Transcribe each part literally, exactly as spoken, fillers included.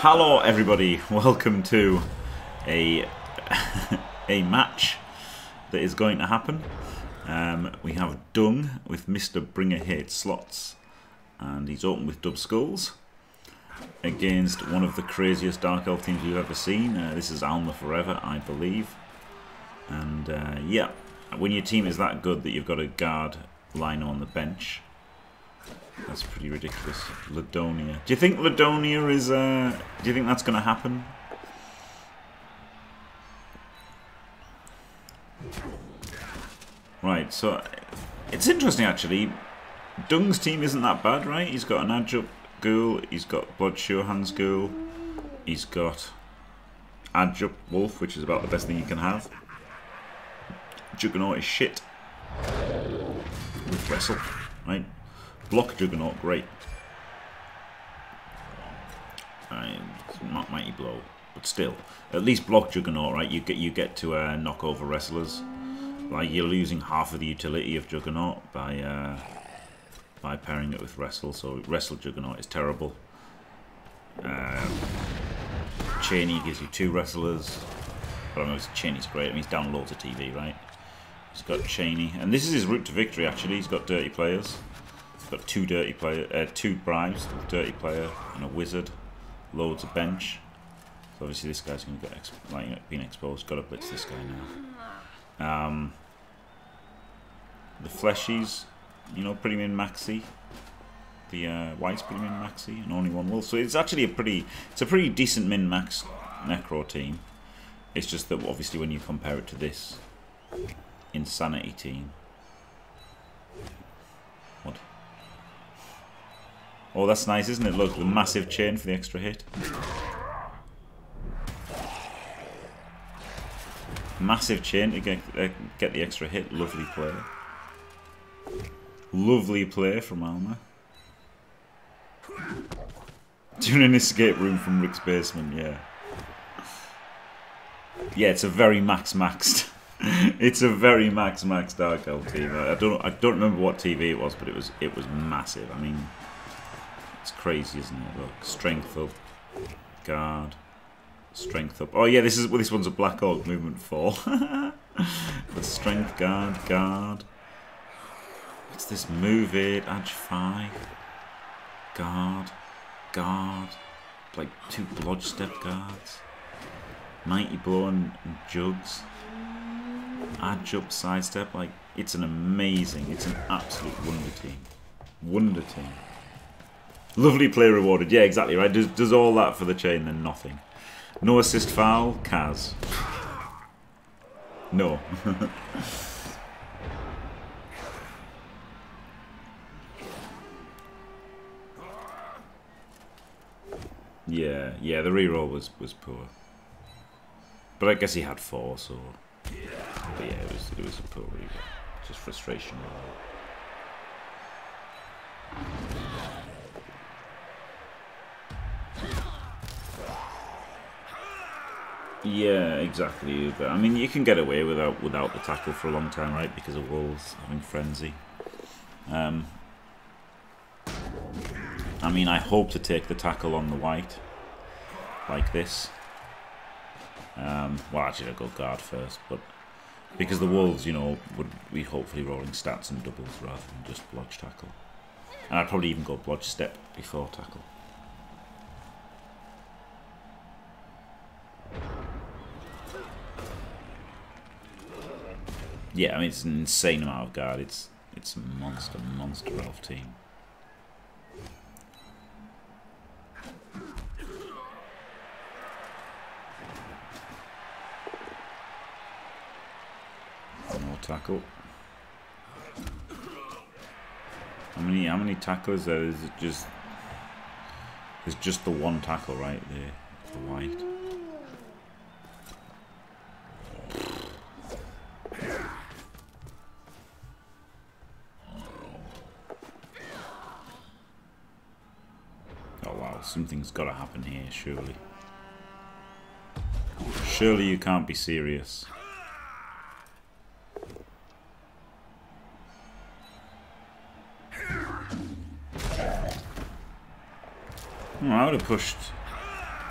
Hello everybody, welcome to a a match that is going to happen. Um, we have Dung with Mister Bringahead Slots, and he's open with Dub Skulls against one of the craziest Dark Elf teams we've ever seen. Uh, this is Alma Forever, I believe. And uh, yeah, when your team is that good that you've got a guard lino on the bench, that's pretty ridiculous. Ladonia. Do you think Ladonia is, uh... do you think that's going to happen? Right, so... it's interesting, actually. Dung's team isn't that bad, right? He's got an Adjup Ghoul. He's got Bloodshuhand's Ghoul. He's got Adjup Wolf, which is about the best thing you can have. Juggernaut is shit. With Wrestle, right? Block Juggernaut, great. Right, not Mighty Blow, but still, at least block Juggernaut, right? You get you get to uh, knock over wrestlers. Like, you're losing half of the utility of Juggernaut by uh, by pairing it with Wrestle. So Wrestle Juggernaut is terrible. Um, Cheney gives you two wrestlers. I don't know if Cheney's great. I mean, he's down loads of T V, right? He's got Cheney, and this is his route to victory. Actually, he's got dirty players. Got two dirty player, uh, two bribes, dirty player and a wizard, loads of bench. So obviously this guy's going to get exp like, you know, being exposed. Got to blitz this guy now. Um, the fleshies, you know, pretty min maxi. The uh, white's pretty min maxi, and only one wolf. So it's actually a pretty, it's a pretty decent min max necro team. It's just that obviously when you compare it to this insanity team. What? Oh, that's nice, isn't it? Look, the massive chain for the extra hit. Massive chain to get, uh, get the extra hit. Lovely play. Lovely play from Alma. Doing an escape room from Rick's basement, yeah. Yeah, it's a very max-maxed. It's a very max-maxed Dark Elf team. I don't, I don't remember what T V it was, but it was, it was massive. I mean... it's crazy, isn't it? Look, strength up, guard, strength up. Oh yeah, this is well, this one's a Black Orc movement four. But strength, guard, guard. What's this? Move eight, edge five, guard, guard. Like two blodge step guards, mighty blow and, and jugs. Edge up, sidestep. Like, it's an amazing, it's an absolute wonder team, wonder team. Lovely play rewarded. Yeah, exactly, right? Does, does all that for the chain, then nothing. No assist foul, Kaz. No. yeah, yeah, the reroll was, was poor. But I guess he had four, so... but yeah, it was, it was a poor reroll. Just frustration reroll. Yeah, exactly. But I mean, you can get away without without the tackle for a long time, right? Because of Wolves having frenzy. Um, I mean, I hope to take the tackle on the white, like this. Um, well, actually, I go guard first, but because the Wolves, you know, would be hopefully rolling stats and doubles rather than just blodge tackle. And I'd probably even go blodge step before tackle. Yeah, I mean, it's an insane amount of guard. It's it's a monster, monster elf team. No tackle. How many how many tackles there? Is it just? There's just the one tackle right there, the white. Something's got to happen here, surely. Surely you can't be serious. Oh, I would have pushed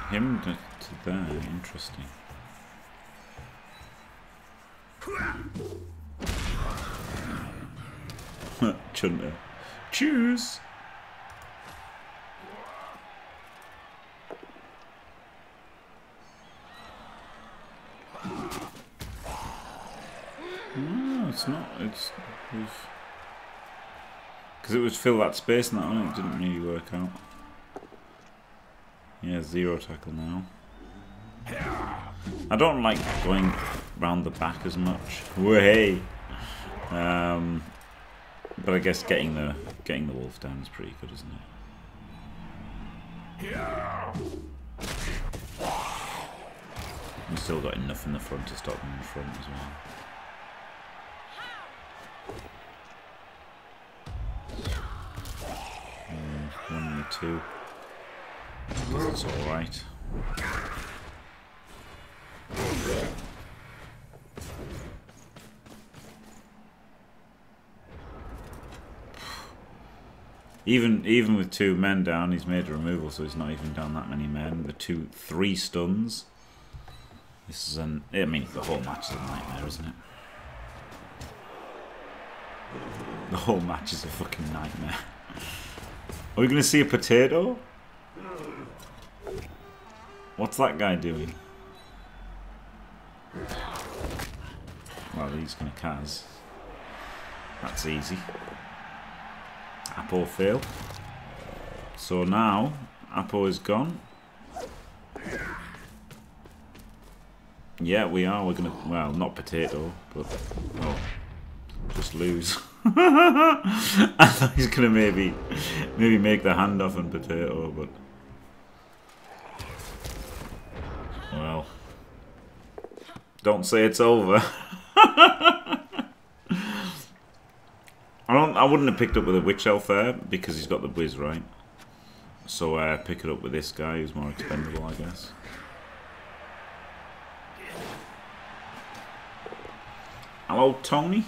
him to, to there. Interesting. Chunter. Choose. No, it's not. It's because it would fill that space and that one. It didn't really work out. Yeah, zero tackle now. I don't like going round the back as much. Way. Um, but I guess getting the getting the wolf down is pretty good, isn't it? We've still got enough in the front to stop them in front as well. Uh, one and two. That's all right. Even even with two men down, he's made a removal, so he's not even down that many men. The two, three stuns. This is an. I mean, the whole match is a nightmare, isn't it? The whole match is a fucking nightmare. Are we going to see a potato? What's that guy doing? Well, he's going to Kaz. That's easy. Apo fail. So now, Apo is gone. Yeah, we are. We're going to... Well, not potato, but... Oh. Just lose. I thought he's going to maybe... Maybe make the handoff and potato, but... Well, don't say it's over. I don't. I wouldn't have picked up with a witch elf there because he's got the whiz, right? So uh, pick it up with this guy who's more expendable, I guess. Hello, Tony.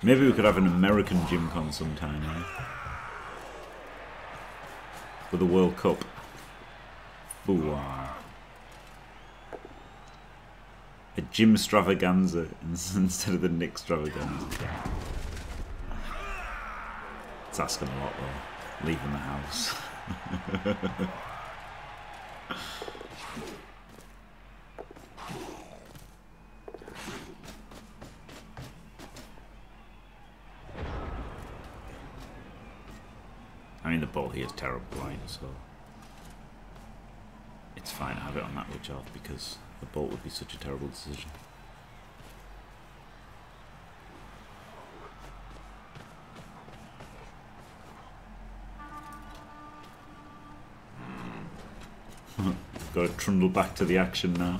Maybe we could have an American Gym Con sometime, eh? For the World Cup. Ooh, wow. A gym extravaganza instead of the Nick extravaganza. It's asking a lot, though. Leaving the house. I mean, the ball here is terrible, right? So it's fine to have it on that witch elf because the bolt would be such a terrible decision. Got to trundle back to the action now.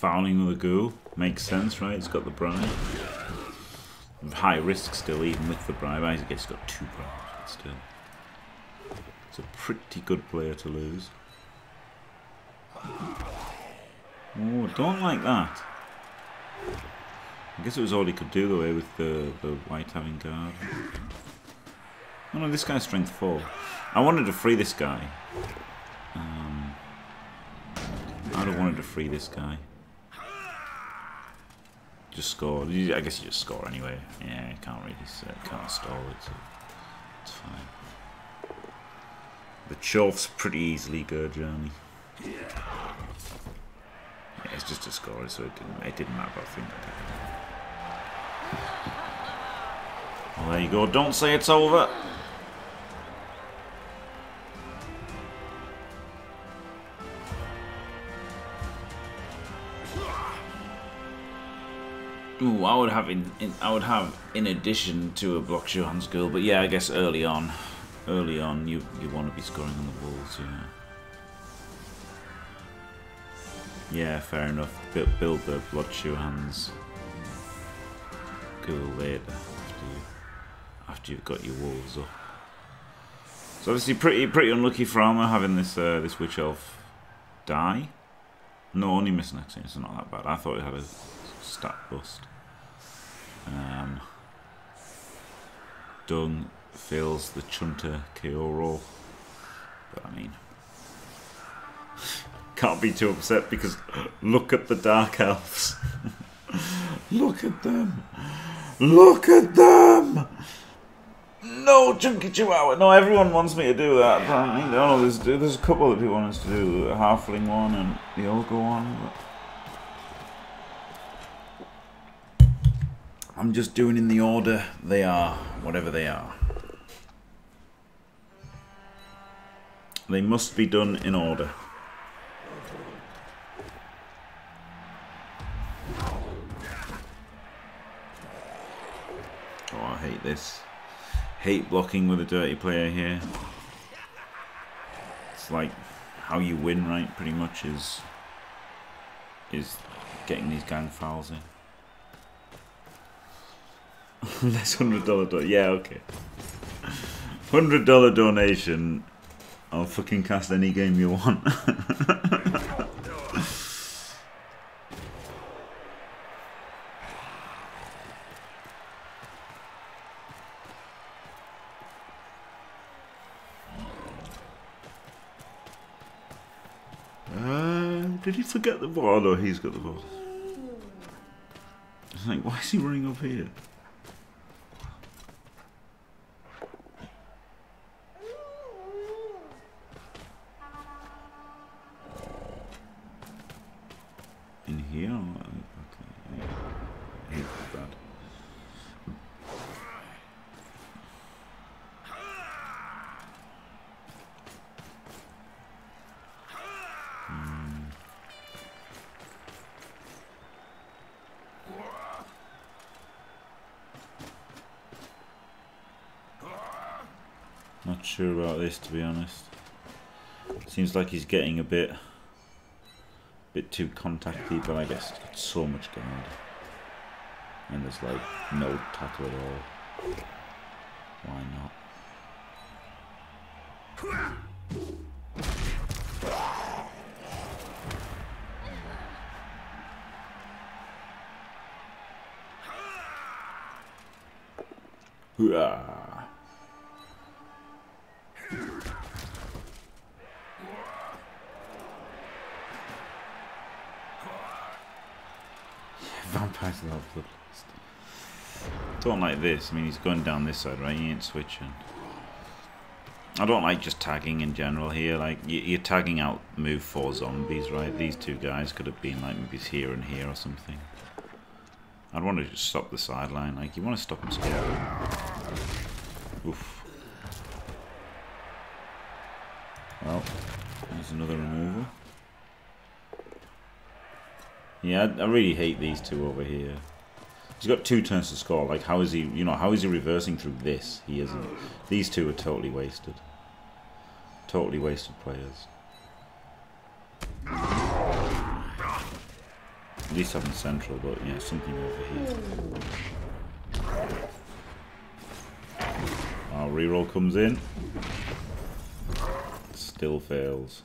Fouling with a ghoul makes sense, right? It's got the bribe. High risk still, even with the bribe. I guess it's got two bribes still. It's a pretty good player to lose. Oh, don't like that. I guess it was all he could do away with the, the white having guard. Oh no, this guy's strength four. I wanted to free this guy. Um, I'd have wanted to free this guy. Just score. I guess you just score anyway. Yeah, you can't really say, can't stall it. So it's fine. The Chorf's pretty easily good, Johnny. Yeah, it's just a score, so it didn't. It didn't matter. I think. Well, there you go. Don't say it's over. Ooh, I would have in, in I would have in addition to a Bloodshuhand's Ghoul, but yeah, I guess early on early on, you, you want to be scoring on the walls, yeah. Yeah, fair enough. Build, build the Bloodshuhand's Ghoul later, after, you, after you've got your walls up. So obviously pretty pretty unlucky for Alma having this uh, this Witch Elf die. No, only missing action, it's not that bad. I thought it had a stat bust. Um, Dung fails the Chunter K O roll. But I mean, can't be too upset because look at the Dark Elves. Look at them. Look at them. No, Chunky Chihuahua. No, everyone wants me to do that. I mean, no, there's, there's a couple of people want us to do the Halfling one and the Ogre one. But I'm just doing in the order they are, whatever they are. They must be done in order. Oh, I hate this. Hate blocking with a dirty player here. It's like how you win, right? Pretty much is is getting these gang fouls in. Less hundred dollar do yeah, okay. Hundred dollar donation. I'll fucking cast any game you want. Did he forget the ball? Oh no, he's got the ball. I was like, why is he running up here? In here? Okay. I hate that. Not sure about this, to be honest. Seems like he's getting a bit, bit too contacty, but I guess he's got so much guard, and there's like no tackle at all. Why not? Hooah! Vampire's love bloodlust. Don't like this. I mean, he's going down this side, right? He ain't switching. I don't like just tagging in general here. Like, you're tagging out move four zombies, right? These two guys could have been, like, maybe here and here or something. I'd want to just stop the sideline. Like, you want to stop them scaring. Oof. Well, there's another removal. Yeah, I really hate these two over here. He's got two turns to score. Like, how is he, you know, how is he reversing through this? He isn't. These two are totally wasted. Totally wasted players. At least I'm central, but yeah, something over here. Our reroll comes in. Still fails.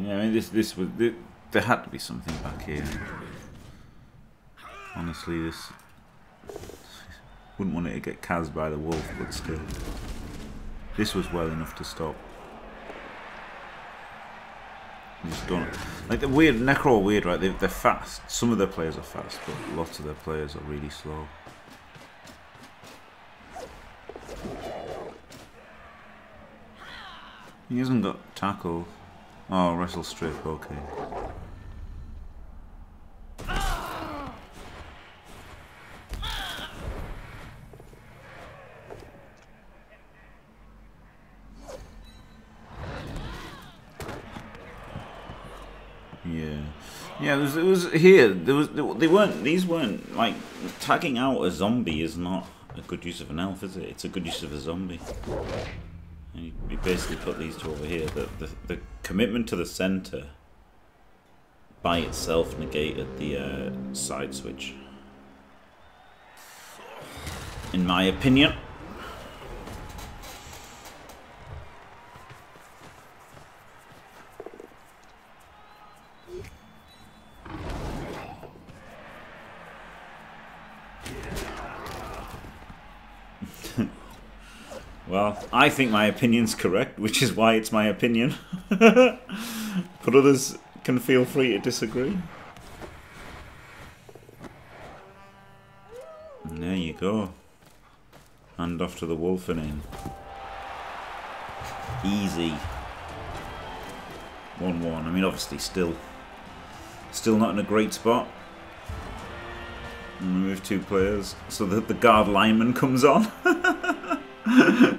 Yeah, I mean, this this was this, there had to be something back here. Honestly, this wouldn't want it to get Kaz by the wolf, but still, this was well enough to stop. You just don't like the weird Necro are weird, right? They, they're fast. Some of their players are fast, but lots of their players are really slow. He hasn't got tackle. Oh, wrestle strip, okay. Yeah. Yeah, there was, it was here. There was they weren't these weren't like tagging out a zombie is not a good use of an elf, is it? It's a good use of a zombie. And you basically put these two over here. The the, the commitment to the center by itself negated the uh, side switch, in my opinion. Well, I think my opinion's correct, which is why it's my opinion. But others can feel free to disagree. And there you go. Hand off to the Wolfening. Easy. one one. I mean, obviously, still, still not in a great spot. Move two players so that the guard lineman comes on.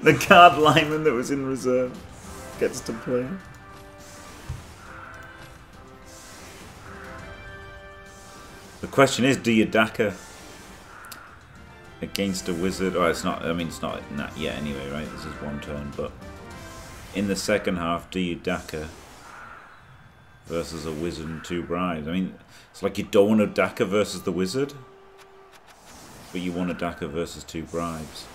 The guard lineman that was in reserve gets to play. The question is, do you Daka against a wizard? Oh, it's not. I mean, it's not that yet anyway, right? This is one turn, but in the second half, do you Daka versus a wizard and two bribes? I mean, it's like you don't want a Daka versus the wizard, but you want a Daka versus two bribes.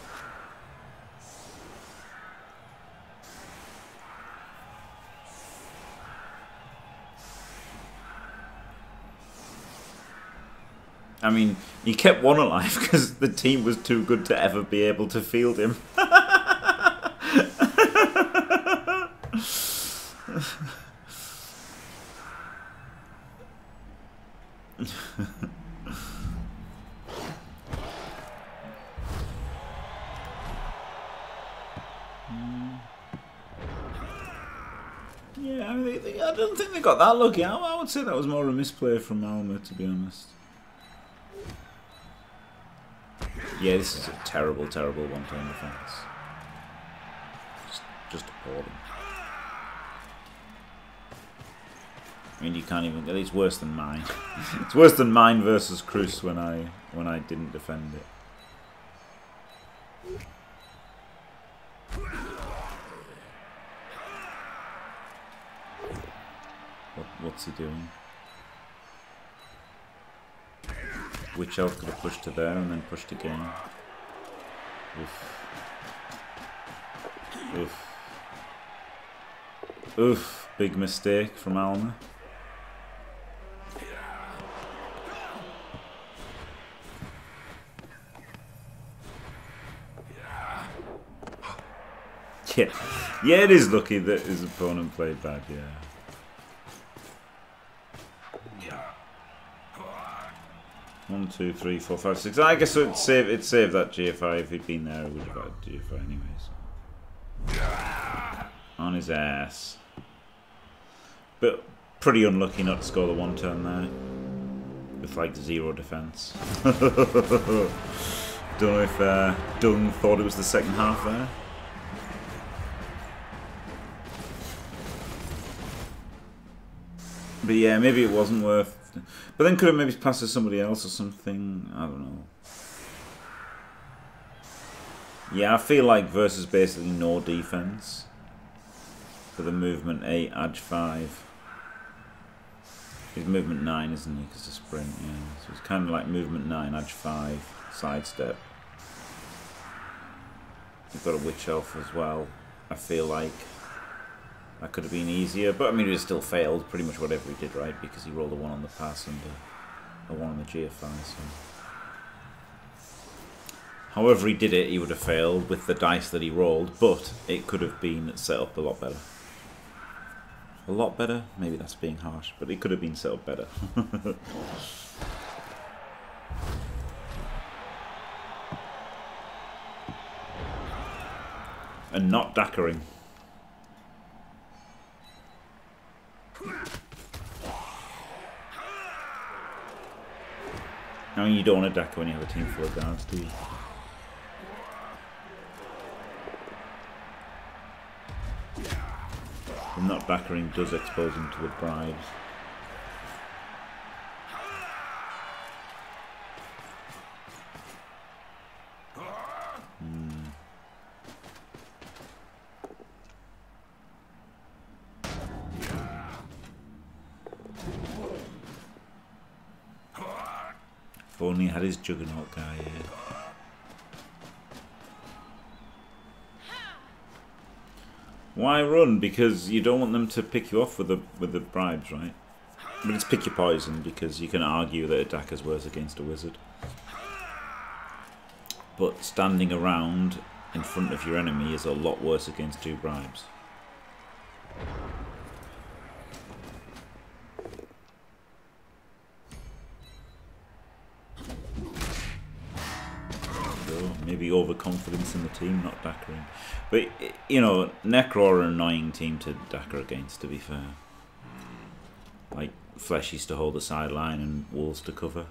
I mean, he kept one alive because the team was too good to ever be able to field him. Yeah, I, mean, they, they, I don't think they got that lucky. I, I would say that was more a misplay from Alma, to be honest. Yeah, this is a terrible, terrible one-turn defense. Just, just appalling. I mean, you can't even. It's worse than mine. It's worse than mine versus Cruz when I when I didn't defend it. What, what's he doing? Which elf could have pushed to there and then pushed again? Oof. Oof. Oof. Big mistake from Alma. Yeah. Yeah, it is lucky that his opponent played bad, yeah. One, two, three, four, five, six. I guess it'd save it'd save that G F I if he'd been there. It would have had G F I anyways. On his ass. But pretty unlucky not to score the one turn there. With like zero defence. Don't know if uh, Dung thought it was the second half there. But yeah, maybe it wasn't worth. But then could have maybe passed to somebody else or something. I don't know. Yeah, I feel like versus basically no defense for the movement eight, edge five. He's movement nine, isn't he? Because it's a sprint, yeah. So it's kind of like movement nine, edge five, sidestep. You've got a witch elf as well. I feel like. That could have been easier, but I mean, it still failed pretty much whatever he did, right? Because he rolled a one on the pass and a, a one on the G F I. So, however he did it, he would have failed with the dice that he rolled, but it could have been set up a lot better. A lot better? Maybe that's being harsh, but it could have been set up better. And not Dakering. I mean, you don't want to Daka when you have a team full of guards, do you? And not Dakaing does expose him to the bribes. only had his Juggernaut guy here. Why run? Because you don't want them to pick you off with the with the bribes, right? But it's pick your poison, because you can argue that a dagger's worse against a wizard. But standing around in front of your enemy is a lot worse against two bribes. Maybe overconfidence in the team, not dackering. But, you know, Necro are an annoying team to dacker against, to be fair. Like, Fleshies to hold the sideline and Wolves to cover.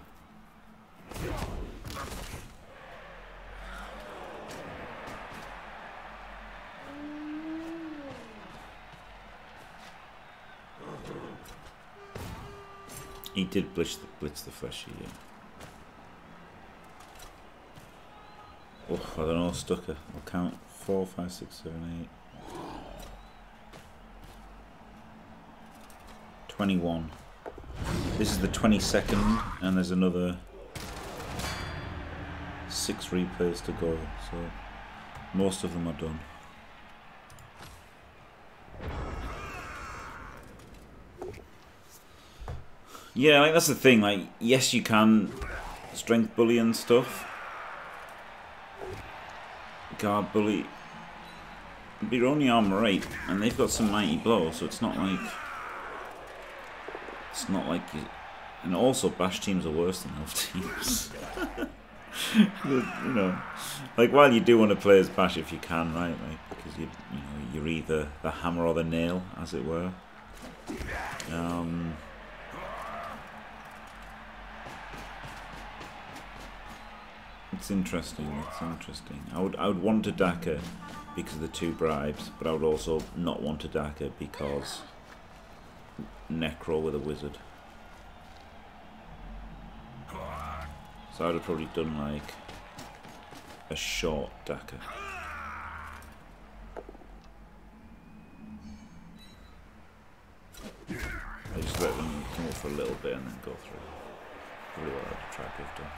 He did blitz the, blitz the Fleshie, yeah. Oh, I don't know, Stucker. I'll count four, five, six, seven, eight. twenty-one. This is the twenty-second, and there's another six replays to go, so most of them are done. Yeah, like, that's the thing. Like, yes, you can strength bully and stuff. Guard bully, but you're only armor eight, and they've got some mighty blow, so it's not like it's not like you. And also, bash teams are worse than elf teams. You know, like, while you do want to play as bash if you can, right? Like, because you you know you're either the hammer or the nail, as it were. Um. It's interesting, it's interesting. I would I would want to dacker because of the two bribes, but I would also not want to dacker because Necro with a wizard. So I would have probably done like a short dacker. I just let them come up for a little bit and then go through. Probably what I would try to have done.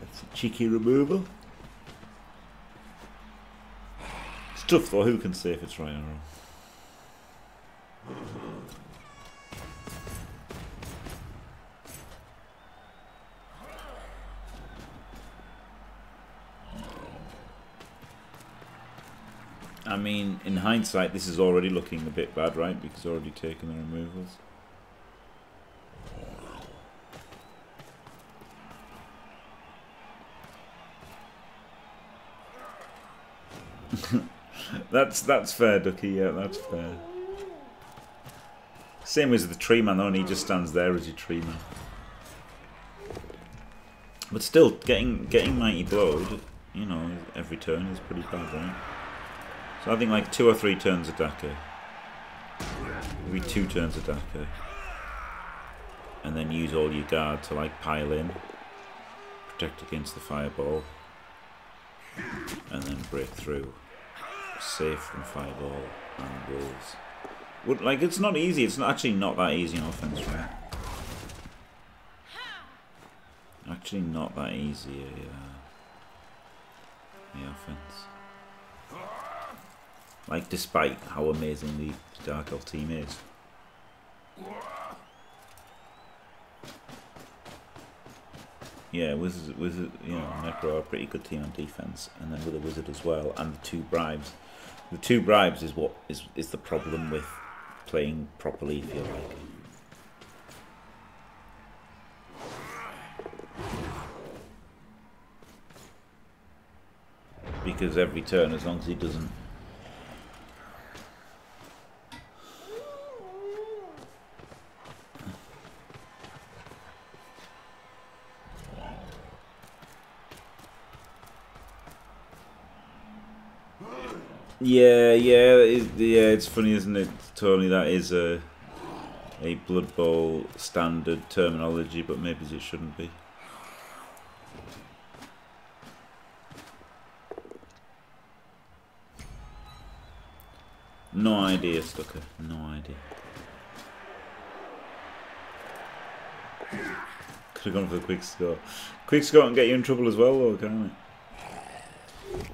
That's a cheeky removal. It's tough though, who can say if it's right or wrong? I mean, in hindsight, this is already looking a bit bad, right? Because he's already taken the removals. that's that's fair, Ducky. Yeah, that's fair. Same as the tree man, though, and he just stands there as your tree man. But still, getting getting mighty blowed, you know, every turn is pretty bad, right? So I think like two or three turns of dacker, maybe two turns of dacker, and then use all your guard to like pile in, protect against the fireball, and then break through, safe from fireball and wolves. Would, like, it's not easy. It's not, actually not that easy in offense, right? Actually, not that easy. Uh, the offense. Like, despite how amazingly the Dark Elf team is. Yeah, Wizard, Wizard, you know, Necro are a pretty good team on defense, and then with a Wizard as well, and the two bribes. The two bribes is what is is the problem with playing properly, if you like. Because every turn, as long as he doesn't Yeah, yeah, it's, yeah. It's funny, isn't it, Tony? That is a a Blood Bowl standard terminology, but maybe it shouldn't be. No idea, Stucker. No idea. Could have gone for the quick score. Quick score can get you in trouble as well, though, can't it?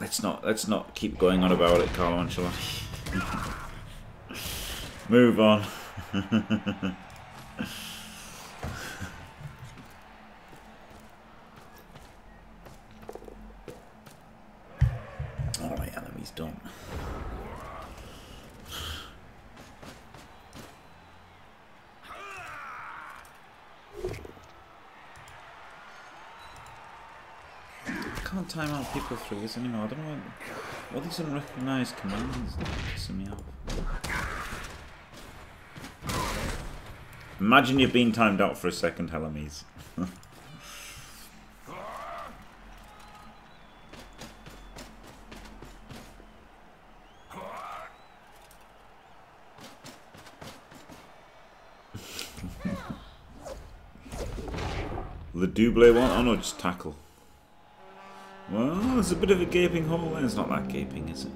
Let's not. Let's not keep going on about it, Carlo Ancelotti. Move on. All right, enemies done. Can't time out people through this anymore. I don't know what these unrecognised commands are pissing me off. Imagine you've been timed out for a second, Helamies. The double one? Oh no, just tackle. Well, there's a bit of a gaping hole there. It's not that gaping, is it?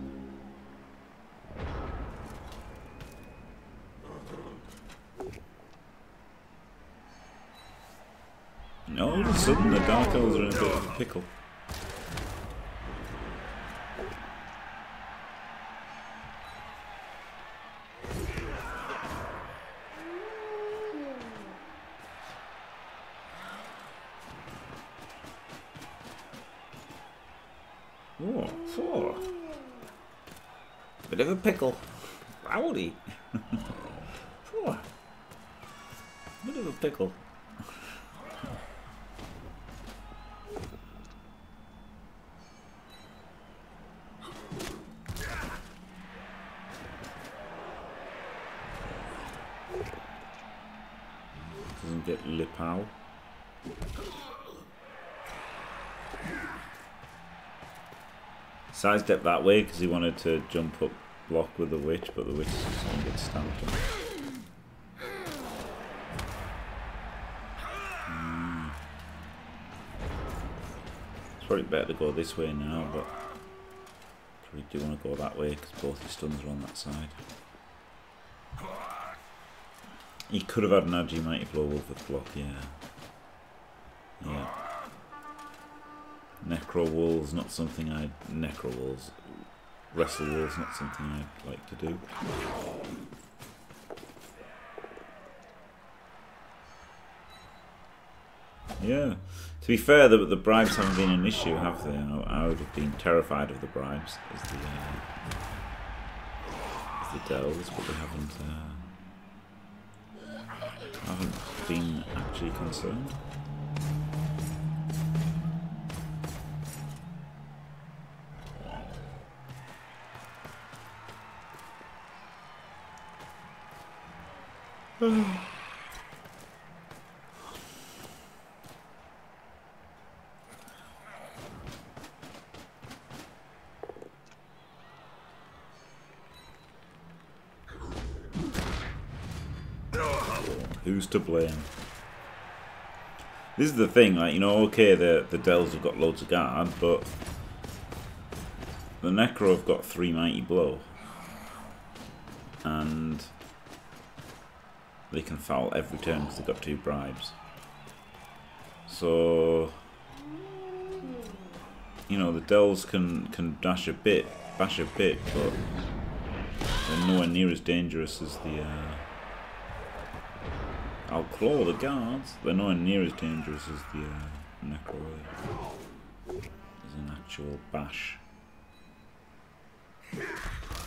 And all of a sudden the Dark Elves are in a bit of a pickle. Oh, four. Bit of a pickle. Howdy. Four. Bit of a pickle. Doesn't get lip out. Sidestep that way because he wanted to jump up block with the witch, but the witch is just going to get stamped on. Mm. It's probably better to go this way now, but probably do want to go that way because both his stuns are on that side. He could have had an Agi Mighty Blow with the block, yeah. Yeah. Necro Wolves, not something I... Necro Wolves. Wrestle Wolves, not something I'd like to do. Yeah. To be fair, the, the bribes haven't been an issue, have they? I would have been terrified of the bribes as the, uh, as the Dells, but they haven't, uh, haven't been actually concerned. Who's to blame? This is the thing, like, you know, okay, the, the Dells have got loads of guard, but the Necro have got three Mighty Blow. And they can foul every turn because they've got two bribes. So, you know, the Dells can can dash a bit, bash a bit, but they're nowhere near as dangerous as the. Uh, I'll claw the guards. They're nowhere near as dangerous as the uh, Necro. There's an actual bash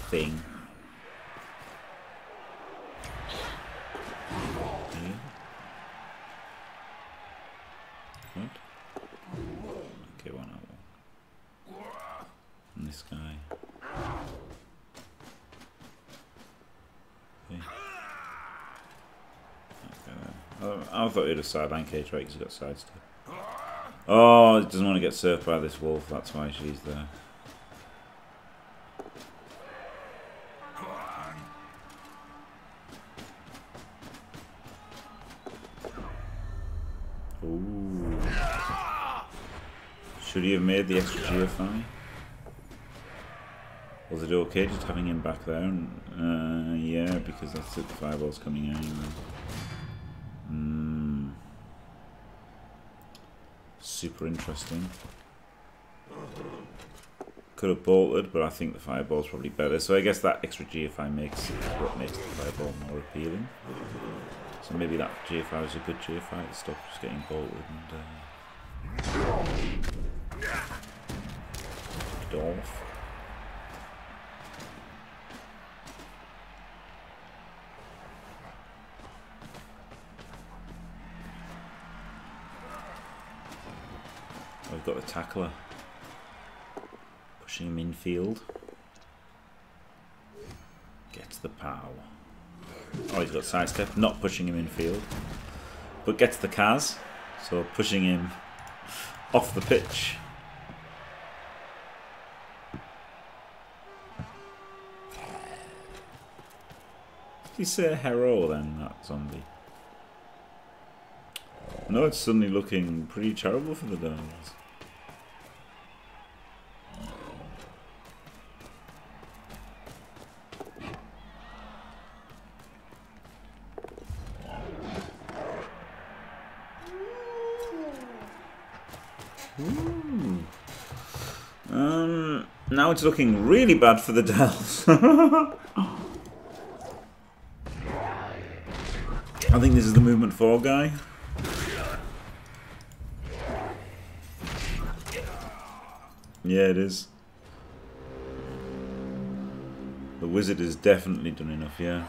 thing. Okay, one out one. And this guy. Okay. Okay. I, I thought he'd have sideline cage, right? Because he got sidestep. Oh, he doesn't want to get surfed by this wolf. That's why she's there. Should he have made the extra G F I? Was it okay just having him back there? Uh, yeah, because that's the fireballs coming out anyway. Mm. Super interesting. Could have bolted, but I think the fireball's probably better. So I guess that extra G F I makes what makes the fireball more appealing. So maybe that G F I was a good G F I to stop just getting bolted and uh, Dolph. Oh, we've got the tackler pushing him infield. Gets the pow. Oh, he's got sidestep, not pushing him infield, but gets the Kaz, so pushing him off the pitch. He's a hero then, that zombie. No, it's suddenly looking pretty terrible for the Dungs. Ooh. Um, now it's looking really bad for the Dells. I think this is the movement four guy. Yeah, it is. The wizard is definitely done enough. Yeah.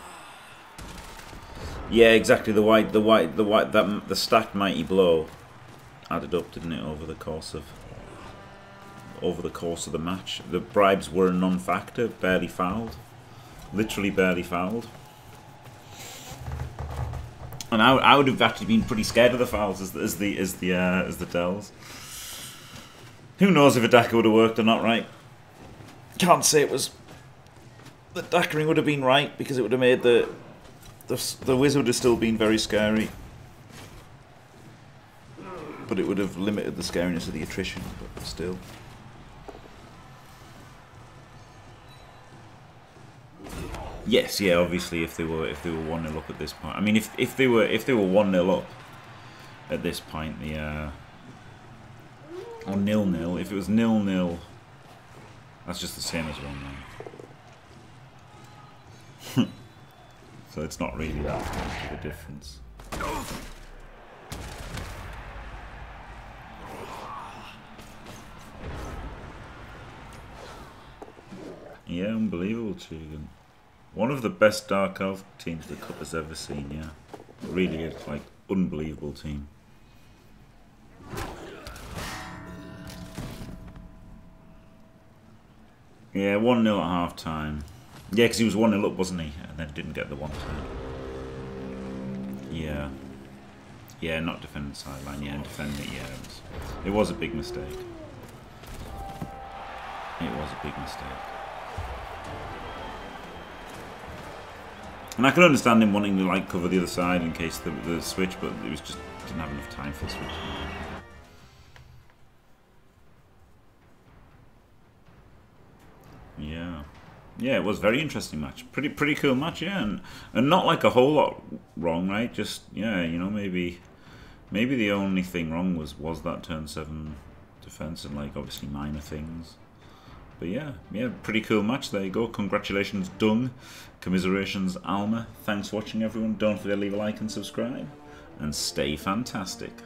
Yeah, exactly. The white, the white, the white. That the stacked mighty blow added up, didn't it, over the course of over the course of the match. The bribes were a non-factor. Barely fouled. Literally barely fouled. And I, I would have actually been pretty scared of the fouls as, as the as the uh, as the Dells. Who knows if a dagger would have worked or not, right? Can't say it was... The daggering would have been right, because it would have made the... The, the wizard would have still been very scary. But it would have limited the scariness of the attrition, but still. Yes, yeah, obviously if they were if they were one nil up at this point. I mean if if they were if they were one nil up at this point, the uh or nil nil. If it was nil nil, that's just the same as one nil. So it's not really that much of a difference. Yeah, unbelievable, Chugan. One of the best Dark Elf teams the Cup has ever seen. Yeah, really is like unbelievable team. Yeah, one nil at half time. Yeah, because he was one nil up, wasn't he? And then didn't get the one turn. Yeah. Yeah, not defending the sideline, yeah, and defending it, yeah. It was, it was a big mistake. It was a big mistake. And I can understand him wanting to like cover the other side in case the, the switch, but it was just didn't have enough time for the switch. Yeah, yeah, it was a very interesting match. Pretty, pretty cool match, yeah, and and not like a whole lot wrong, right? Just yeah, you know, maybe, maybe the only thing wrong was was that turn seven defense and like obviously minor things. But yeah, yeah, pretty cool match. There you go. Congratulations, Dung. Commiserations, Alma. Thanks for watching, everyone. Don't forget to leave a like and subscribe, and stay fantastic.